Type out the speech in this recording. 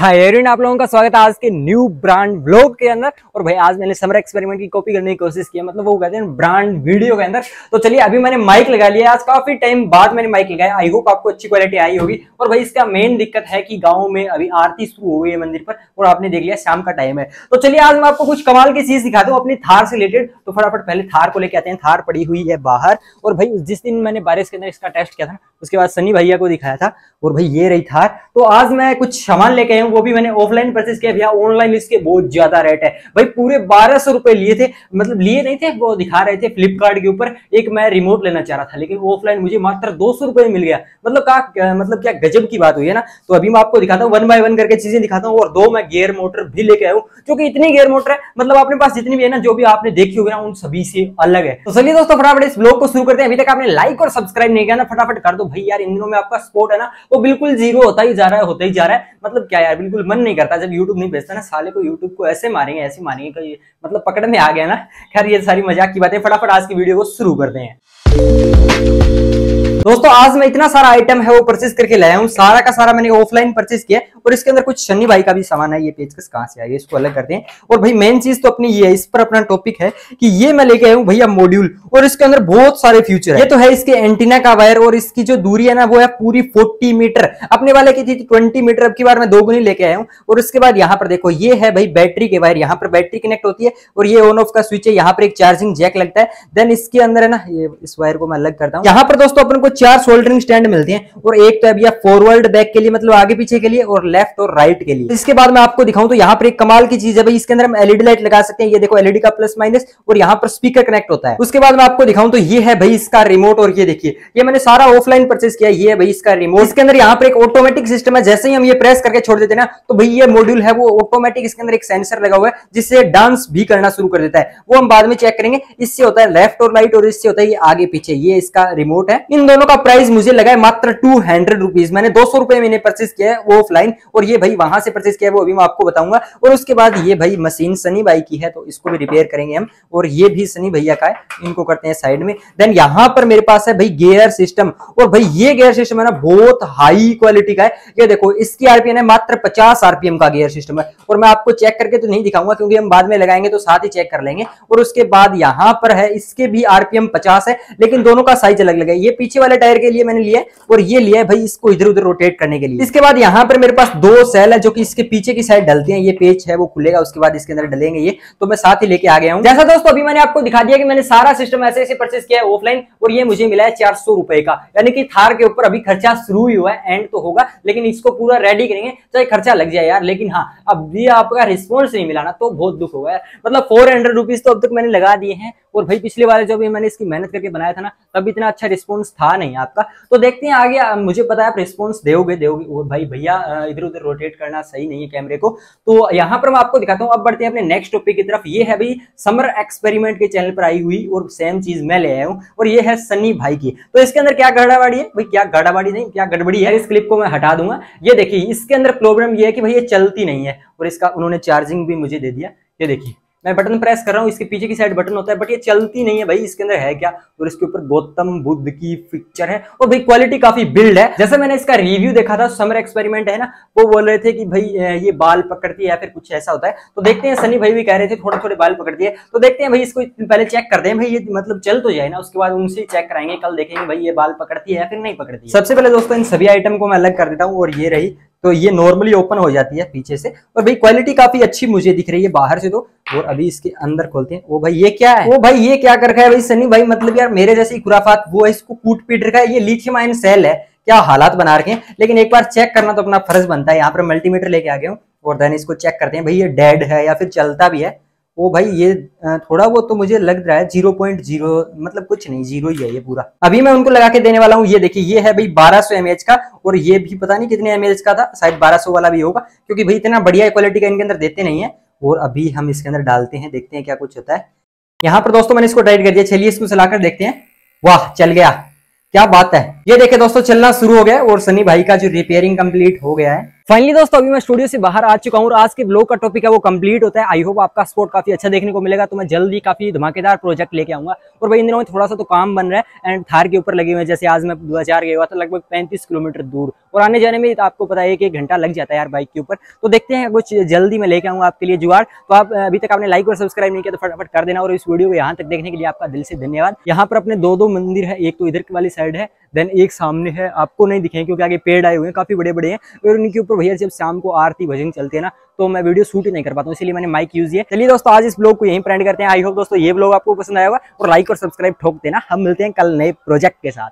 Hi everyone, आप लोगों का स्वागत है आज के न्यू ब्रांड व्लॉग के अंदर। और भाई आज मैंने समर एक्सपेरिमेंट की कॉपी करने की कोशिश की है, मतलब वो कहते हैं ब्रांड वीडियो के अंदर। तो चलिए अभी मैंने माइक लगा लिया, आज काफी टाइम बाद मैंने माइक लगाया। आई होप आपको अच्छी क्वालिटी आई होगी। और भाई इसका मेन दिक्कत है कि गाँव में अभी आरती शुरू हो गई है मंदिर पर, और आपने देख लिया शाम का टाइम है। तो चलिए आज मैं आपको कुछ कमाल की चीज दिखाता हूँ अपनी थार से रिलेटेड। तो फटाफट पहले थार को लेकर आते हैं। थार पड़ी हुई है बाहर, और भाई जिस दिन मैंने बारिश के अंदर इसका टेस्ट किया था उसके बाद सनी भैया को दिखाया था। और भाई ये रही थार। तो आज मैं कुछ सामान लेके आया हूँ, वो भी मैंने ऑफलाइन परचेस किया। भैया ऑनलाइन इसके बहुत ज्यादा रेट है भाई, पूरे 1200 रुपए लिए थे, मतलब लिए नहीं थे, वो दिखा रहे थे फ्लिपकार्ट के ऊपर। एक मैं रिमोट लेना चाह रहा था लेकिन ऑफलाइन मुझे मात्र 200 रुपए में मिल गया। मतलब क्या गजब की बात हुई है ना। तो अभी मैं आपको दिखाता हूँ, वन बाय वन करके चीजें दिखाता हूँ। और दो मैं गियर मोटर भी लेके आया हूँ, क्योंकि इतनी गियर मोटर है, मतलब अपने पास जितनी भी है ना, जो भी आपने देखी होगी ना, उन सभी से अलग है। तो चलिए दोस्तों फटाफट इस ब्लॉग को शुरू करते हैं। अभी तक आपने लाइक और सब्सक्राइब नहीं किया ना, फटाफट कर दो भाई। यार इन दिनों में आपका सपोर्ट है ना, वो बिल्कुल जीरो होता ही जा रहा है। मतलब क्या यार, बिल्कुल मन नहीं करता जब यूट्यूब नहीं भेजता ना। साले को यूट्यूब को ऐसे मारेंगे, मतलब पकड़ में आ गया ना। खैर ये सारी मजाक की बातें, फटाफट आज की वीडियो को शुरू करते हैं। दोस्तों आज मैं इतना सारा आइटम है वो परचेस करके लाया हूँ, सारा का सारा मैंने ऑफलाइन परचेस किया। और इसके अंदर कुछ शनि भाई का भी सामान है। ये पेचकस कहाँ से आई है, इसको अलग करते हैं। और भाई मेन चीज तो अपनी ये है, इस पर अपना टॉपिक है कि ये मैं लेके आया हूँ भैया मॉड्यूल, और इसके अंदर बहुत सारे फ्यूचर है। ये तो है इसके एंटीना का वायर, और इसकी जो दूरी है ना वो है पूरी 40 मीटर। अपने वाले की थी 20 मीटर, अब की बार मैं दोगुनी लेके आया हूँ। और उसके बाद यहाँ पर देखो, ये है भाई बैटरी के वायर, यहाँ पर बैटरी कनेक्ट होती है, और ये ऑन ऑफ का स्विच है। यहाँ पर एक चार्जिंग जैक लगता है। देन इसके अंदर है ना, ये इस वायर को मैं अलग करता हूँ। यहाँ पर दोस्तों अपन 4 सोल्डरिंग स्टैंड मिलते हैं, और एक तो है भैया फॉरवर्ड बैक के लिए, मतलब आगे पीछे के लिए, और लेफ्ट और राइट के लिए। इसके बाद मैं आपको दिखाऊं तो यहाँ पर एक कमाल की चीज है भाई, इसके अंदर हम एलईडी लाइट लगा सकते हैं। ये देखो एलईडी का प्लस माइनस, और यहाँ पर स्पीकर कनेक्ट होता है। उसके बाद मैं आपको दिखाऊं तो ये है भाई इसका रिमोट, और ये देखिए ये मैंने सारा ऑफलाइन परचेस किया। ये भाई इसका रिमोट, इसके अंदर यहाँ पर एक ऑटोमेटिक सिस्टम है। जैसे ही हम ये प्रेस करके छोड़ देते हैं ना, तो भाई ये मॉड्यूल है वो ऑटोमेटिक इसके अंदर एक सेंसर लगा हुआ है जिससे डांस भी करना शुरू कर देता है। वो हम बाद में चेक करेंगे। इससे होता है लेफ्ट और राइट, और इससे होता है ये आगे पीछे। ये इसका रिमोट है। इन दोनों का प्राइस मुझे लगा है मात्र 200 रुपीज। मैंने 200 रुपए में परचेस किया है ऑफलाइन, और ये भाई वहां से परचेस किया है, वो अभी मैं आपको बताऊंगा। और उसके बाद ये भाई मशीन सनी भाई की है, तो इसको भी रिपेयर करेंगे हम। और ये भी सनी भैया का है, इनको करते हैं साइड में। देन यहाँ पर मेरे पास है भाई गियर सिस्टम, और भाई ये गियर सिस्टम है ना बहुत हाई क्वालिटी का है। ये देखो इसकी आरपीएम है मात्र 50 आरपीएम का गियर सिस्टम है। और मैं आपको चेक करके तो नहीं दिखाऊंगा क्योंकि हम बाद में लगाएंगे तो साथ ही चेक कर लेंगे। और उसके बाद यहाँ पर है, इसके भी आरपीएम 50 है, लेकिन दोनों का साइज अलग अलग है। ये पीछे वाले टायर के लिए मैंने लिया, और ये लिया है भाई इसको इधर उधर रोटेट करने के लिए। इसके बाद यहाँ पर मेरे पास 2 सेल है जो कि इसके पीछे की साइड डलते हैं। ये पेच है वो खुलेगा, उसके बाद इसके अंदर डलेंगे ये, तो मैं साथ ही लेके आ गया हूँ। जैसा दोस्तों अभी मैंने आपको दिखा दिया कि मैंने सारा सिस्टम ऐसे परचेस किया है ऑफलाइन, और ये मुझे मिला है 400 रुपए का। यानी कि थार के ऊपर अभी खर्चा शुरू ही हुआ है, एंड तो होगा लेकिन इसको पूरा रेडी करेंगे, चाहे खर्चा लग जाए यार। लेकिन हाँ, अब ये आपका रिस्पॉन्स नहीं मिला ना तो बहुत दुख होगा यार। मतलब 400 रुपीज तो अब तक मैंने लगा दिए हैं। और भाई पिछले वाले जब मैंने इसकी मेहनत करके बनाया था ना, तब इतना अच्छा रिस्पॉन्स था नहीं आपका। तो देखते हैं आगे, मुझे पता है आप रिस्पॉन्स दोगे। और भाई भैया इधर उधर रोटेट करना सही नहीं है कैमरे को। तो यहाँ पर मैं आपको दिखाता हूँ। अब बढ़ते हैं अपने नेक्स्ट टॉपिक की तरफ। ये है भाई समर एक्सपेरिमेंट के चैनल पर आई हुई, और सेम चीज मैं ले आया हूँ, और ये है सनी भाई की। तो इसके अंदर क्या गड़बड़ी है भाई, क्या गड़बड़ी है, इस क्लिप को मैं हटा दूंगा। ये देखिए इसके अंदर प्रॉब्लम ये है कि भाई ये चलती नहीं है, और इसका उन्होंने चार्जिंग भी मुझे दे दिया। ये देखिए मैं बटन प्रेस कर रहा हूँ, इसके पीछे की साइड बटन होता है, बट ये चलती नहीं है भाई। इसके अंदर है क्या, और इसके ऊपर गौतम बुद्ध की पिक्चर है, और भाई क्वालिटी काफी बिल्ड है। जैसे मैंने इसका रिव्यू देखा था समर एक्सपेरिमेंट है ना, वो बोल रहे थे कि भाई ये बाल पकड़ती है या फिर कुछ ऐसा होता है। तो देखते हैं, सनी भाई भी कह रहे थे थोड़े थोड़े बाल पकड़ती है। तो देखते हैं भाई, इसको पहले चेक करते हैं भाई, ये मतलब चल तो जाए ना, उसके बाद उनसे चेक कराएंगे। कल देखेंगे भाई ये बाल पकड़ती है या फिर नहीं पकड़ती। सबसे पहले दोस्तों इन सभी आइटम को मैं अलग कर देता हूँ। और ये रही, तो ये नॉर्मली ओपन हो जाती है पीछे से, और भाई क्वालिटी काफी अच्छी मुझे दिख रही है बाहर से तो। और अभी इसके अंदर खोलते हैं। ओ भाई ये क्या है, ओ भाई ये क्या कर रखा है भाई सनी भाई, मतलब यार मेरे जैसी खुराफात वो है, इसको कूट पीट रखा है। ये लिथियम आयन सेल है, क्या हालात बना रखे हैं, लेकिन एक बार चेक करना तो अपना फर्ज बनता है। यहाँ पर मल्टीमीटर लेके आ गया हूँ, और देन इसको चेक करते हैं भाई ये डेड है या फिर चलता भी है। ओ भाई ये थोड़ा वो तो मुझे लग रहा है 0.0, मतलब कुछ नहीं, 0 ही है ये पूरा। अभी मैं उनको लगा के देने वाला हूँ। ये देखिए ये है भाई 1200 mAh का, और ये भी पता नहीं कितने mAh का था, शायद 1200 वाला भी होगा, क्योंकि भाई इतना बढ़िया क्वालिटी का इनके अंदर देते नहीं है। और अभी हम इसके अंदर डालते हैं, देखते हैं क्या कुछ होता है। यहाँ पर दोस्तों मैंने इसको टाइट कर दिया, चलिए इसको चलाकर देखते हैं। वाह चल गया, क्या बात है। ये देखिए दोस्तों चलना शुरू हो गया, और सनी भाई का जो रिपेयरिंग कंप्लीट हो गया है। फाइनली दोस्तों अभी मैं स्टूडियो से बाहर आ चुका हूँ और आज के ब्लॉग का टॉपिक है वो कंप्लीट होता है। आई होप आपका सपोर्ट काफी अच्छा देखने को मिलेगा। तो मैं जल्दी काफी धमाकेदार प्रोजेक्ट लेके आऊंगा और भाई इन दिनों में थोड़ा सा तो काम बन रहा है एंड थार के ऊपर लगे हुए। जैसे आज मैं बाजार गया हुआ था लगभग 35 किलोमीटर दूर और आने जाने में आपको पता है कि 1 घंटा लग जाता है यार बाइक के ऊपर। तो देखते हैं कुछ जल्दी मैं लेके आऊँगा आपके लिए जुगाड़। तो आप अभी तक आपने लाइक और सब्सक्राइब नहीं किया तो फटाफट कर देना और इस वीडियो को यहाँ तक देखने के लिए आपका दिल से धन्यवाद। यहाँ पर अपने 2 मंदिर है, एक तो इधर वाली साइड है देन एक सामने है, आपको नहीं दिखे क्योंकि आगे पेड़ आए हुए हैं काफी बड़े बड़े हैं और उनके ऊपर भैया जब शाम को आरती भजन चलते हैं ना तो मैं वीडियो शूट ही नहीं कर पाता हूँ, इसलिए मैंने माइक यूज किया। चलिए दोस्तों आज इस ब्लॉग को यहीं एंड करते हैं। आई होप दोस्तों ये ब्लॉग आपको पसंद आया होगा और लाइक और सब्सक्राइब ठोक देना। हम मिलते हैं कल नए प्रोजेक्ट के साथ।